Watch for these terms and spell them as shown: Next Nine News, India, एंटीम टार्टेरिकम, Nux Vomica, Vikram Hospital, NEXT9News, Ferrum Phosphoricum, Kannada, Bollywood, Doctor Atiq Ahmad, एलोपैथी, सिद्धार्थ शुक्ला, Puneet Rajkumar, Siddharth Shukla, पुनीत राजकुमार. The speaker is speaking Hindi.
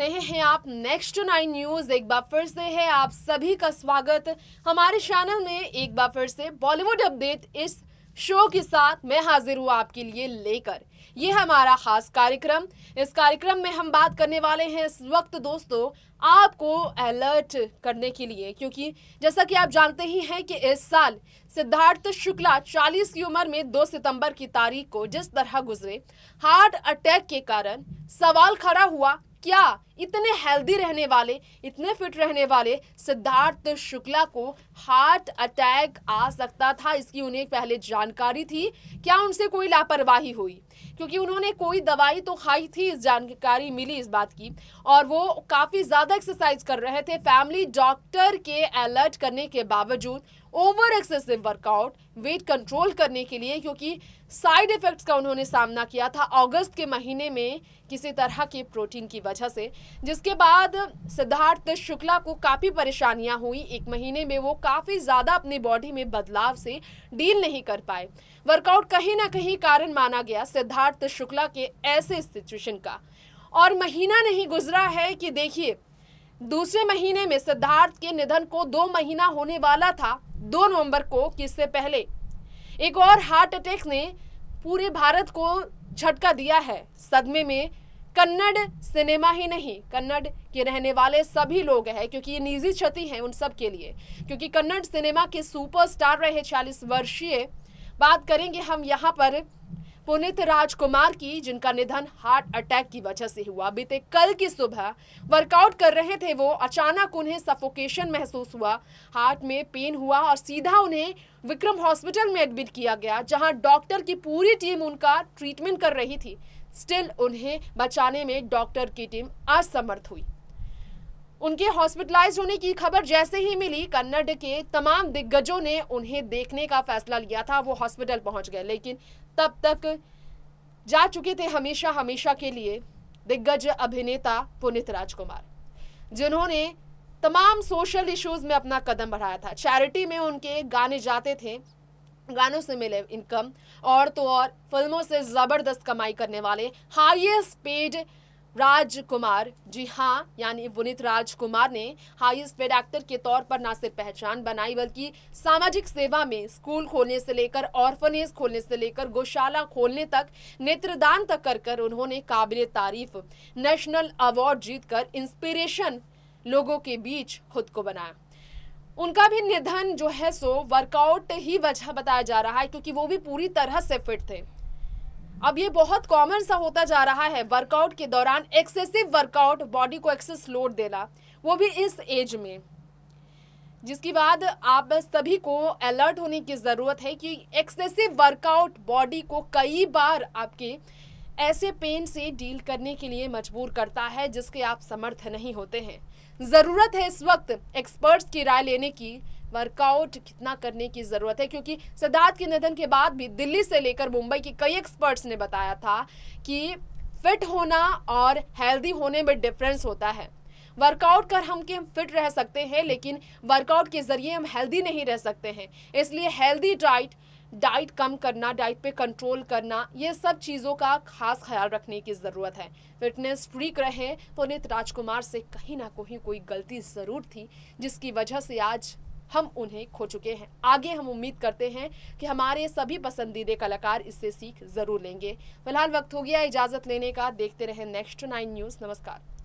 रहे हैं आप नेक्स्ट नाइन न्यूज। एक बार फिर से है आप सभी का स्वागत हमारे चैनल में। एक बार फिर से बॉलीवुड अपडेट इस शो के साथ मैं हाजिर हूँ आपके लिए लेकर ये हमारा खास कार्यक्रम। इस कार्यक्रम में हम बात करने वाले हैं इस वक्त दोस्तों आपको अलर्ट करने के लिए, क्योंकि जैसा कि आप जानते ही हैं कि इस साल सिद्धार्थ शुक्ला 40 की उम्र में 2 सितंबर की तारीख को जिस तरह गुजरे, हार्ट अटैक के कारण सवाल खड़ा हुआ क्या इतने हेल्दी रहने वाले, इतने फिट रहने वाले सिद्धार्थ शुक्ला को हार्ट अटैक आ सकता था। इसकी उन्हें पहले जानकारी थी क्या? उनसे कोई लापरवाही हुई? क्योंकि उन्होंने कोई दवाई तो खाई थी, इस जानकारी मिली इस बात की, और वो काफ़ी ज़्यादा एक्सरसाइज कर रहे थे। फैमिली डॉक्टर के अलर्ट करने के बावजूद over excessive workout, weight control करने के लिए, क्योंकि साइड इफ़ेक्ट्स का उन्होंने सामना किया था अगस्त के महीने में किसी तरह के प्रोटीन की वजह से, जिसके बाद सिद्धार्थ शुक्ला को काफ़ी परेशानियां हुई। एक महीने में वो काफ़ी ज़्यादा अपने बॉडी में बदलाव से डील नहीं कर पाए। वर्कआउट कहीं ना कहीं कारण माना गया सिद्धार्थ शुक्ला के ऐसे सिचुएशन का। और महीना नहीं गुजरा है कि देखिए दूसरे महीने में सिद्धार्थ के निधन को 2 महीना होने वाला था 2 नवंबर को, किससे पहले एक और हार्ट अटैक ने पूरे भारत को झटका दिया है। सदमे में कन्नड़ सिनेमा ही नहीं, कन्नड़ के रहने वाले सभी लोग हैं, क्योंकि ये निजी क्षति है उन सब के लिए, क्योंकि कन्नड़ सिनेमा के सुपरस्टार रहे 40 वर्षीय। बात करेंगे हम यहाँ पर पुनीत राजकुमार की, जिनका निधन हार्ट अटैक की वजह से हुआ। बीते कल की सुबह वर्कआउट कर रहे थे वो, अचानक उन्हें सफोकेशन महसूस हुआ, हार्ट में पेन हुआ और सीधा उन्हें विक्रम हॉस्पिटल में एडमिट किया गया, जहां डॉक्टर की पूरी टीम उनका ट्रीटमेंट कर रही थी। स्टिल उन्हें बचाने में डॉक्टर की टीम असमर्थ हुई। उनके हॉस्पिटलाइज होने की खबर जैसे ही मिली, कन्नड़ के तमाम दिग्गजों ने उन्हें देखने का फैसला लिया था। वो हॉस्पिटल पहुंच गए, लेकिन तब तक जा चुके थे हमेशा हमेशा के लिए दिग्गज अभिनेता पुनीत राजकुमार, जिन्होंने तमाम सोशल इश्यूज़ में अपना कदम बढ़ाया था। चैरिटी में उनके गाने जाते थे, गानों से मिले इनकम, और तो और फिल्मों से ज़बरदस्त कमाई करने वाले हाईएस्ट पेड राजकुमार, जी हाँ, यानी पुनीत राजकुमार ने हाईएस्ट पेड एक्टर के तौर पर ना सिर्फ पहचान बनाई, बल्कि सामाजिक सेवा में स्कूल खोलने से लेकर ऑर्फनेज खोलने से लेकर गौशाला खोलने तक, नेत्रदान तक कर उन्होंने काबिल तारीफ नेशनल अवार्ड जीतकर इंस्पिरेशन लोगों के बीच खुद को बनाया। उनका भी निधन जो है सो वर्कआउट ही वजह बताया जा रहा है, क्योंकि वो भी पूरी तरह से फिट थे। अब ये बहुत कॉमन सा होता जा रहा है, वर्कआउट के दौरान एक्सेसिव वर्कआउट, बॉडी को एक्सेस लोड देना, वो भी इस एज में, जिसकी बात आप सभी को अलर्ट होने की ज़रूरत है कि एक्सेसिव वर्कआउट बॉडी को कई बार आपके ऐसे पेन से डील करने के लिए मजबूर करता है जिसके आप समर्थ नहीं होते हैं। ज़रूरत है इस वक्त एक्सपर्ट्स की राय लेने की, वर्कआउट कितना करने की ज़रूरत है, क्योंकि सिद्धार्थ के निधन के बाद भी दिल्ली से लेकर मुंबई के कई एक्सपर्ट्स ने बताया था कि फिट होना और हेल्दी होने में डिफरेंस होता है। वर्कआउट कर हम के फिट रह सकते हैं, लेकिन वर्कआउट के ज़रिए हम हेल्दी नहीं रह सकते हैं। इसलिए हेल्दी डाइट कम करना, डाइट पे कंट्रोल करना, ये सब चीज़ों का खास ख्याल रखने की ज़रूरत है। फिटनेस फ्रीक रहे, पुनीत राजकुमार से कहीं ना कहीं कोई गलती ज़रूर थी, जिसकी वजह से आज हम उन्हें खो चुके हैं। आगे हम उम्मीद करते हैं कि हमारे सभी पसंदीदा कलाकार इससे सीख ज़रूर लेंगे। फिलहाल वक्त हो गया इजाज़त लेने का। देखते रहें नेक्स्ट 9 न्यूज़। नमस्कार।